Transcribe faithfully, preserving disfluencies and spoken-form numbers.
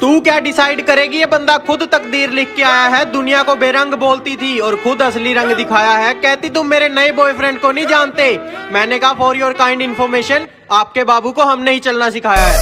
तू क्या डिसाइड करेगी? ये बंदा खुद तकदीर लिख के आया है। दुनिया को बेरंग बोलती थी और खुद असली रंग दिखाया है। कहती तुम मेरे नए बॉयफ्रेंड को नहीं जानते। मैंने कहा फॉर योर काइंड इन्फॉर्मेशन, आपके बाबू को हमने ही चलना सिखाया है।